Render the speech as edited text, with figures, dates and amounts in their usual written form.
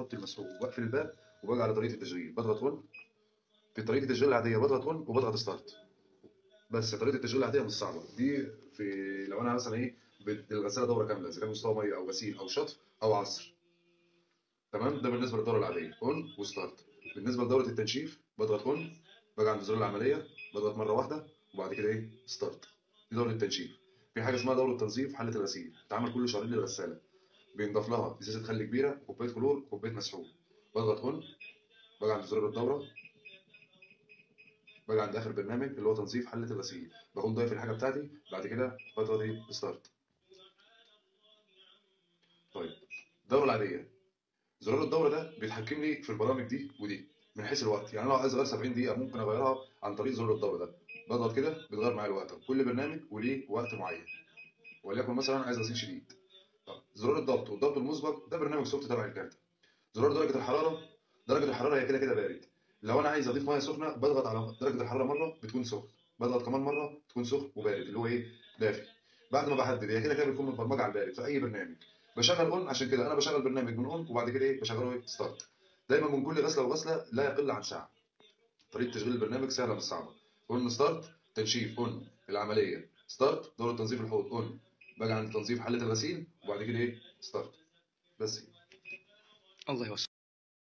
بحط المسحوق واقفل الباب وباجي على طريقه التشغيل، بضغط 1 في طريقه التشغيل العاديه، بضغط 1 وبضغط ستارت. بس طريقه التشغيل العاديه مش صعبه دي، في لو انا مثلا ايه الغساله دوره كامله، اذا كان مستوى ميه او غسيل او شطف او عصر. تمام، ده بالنسبه للدوره العاديه اون وستارت. بالنسبه لدوره التنشيف بضغط اون، باجي عند زرار العمليه بضغط مره واحده وبعد كده ايه ستارت. دي دوره التنشيف. في حاجه اسمها دوره تنظيف حله الغسيل، بتتعمل كل شهرين للغساله، بينضاف لها ازازه خل كبيره، كوبايه كلور، كوبايه مسحوق. بضغط اون، باجي عند زرار الدوره، باجي عند اخر برنامج اللي هو تنظيف حله الغسيل، بقوم ضايف الحاجه بتاعتي، بعد كده بضغط ايه ستارت. طيب الدوره العاديه زرار الدوره ده بيتحكم لي في البرامج دي ودي من حيث الوقت، يعني انا لو عايز اغير 70 دقيقه ممكن اغيرها عن طريق زرار الدوره ده، بضغط كده بيتغير معايا الوقت، كل برنامج وليه وقت معين، وليكن مثلا عايز غسيل شديد. طب زرار الضغط والضغط المسبق ده برنامج سوفت تبع الكارت. زرار درجه الحراره، درجه الحراره هي كده كده بارد، لو انا عايز اضيف ميه سخنه بضغط على درجه الحراره مره بتكون سخن، بضغط كمان مره تكون سخن وبارد اللي هو ايه دافي. بعد ما بحدد هي كده كده بتكون متبرمجه على البارد في اي برنامج، بشغل اون، عشان كده انا بشغل برنامج من اون وبعد كده ايه بشغله ايه ستارت. دايما من كل غسله وغسله لا يقل عن ساعه. طريقه تشغيل البرنامج سهله مش صعبه. اون ستارت، تنشيف اون، العمليه ستارت، دوره تنظيف الحوض اون، باجي عند تنظيف حله الغسيل وبعد كده ايه ستارت. بس الله يوفقك.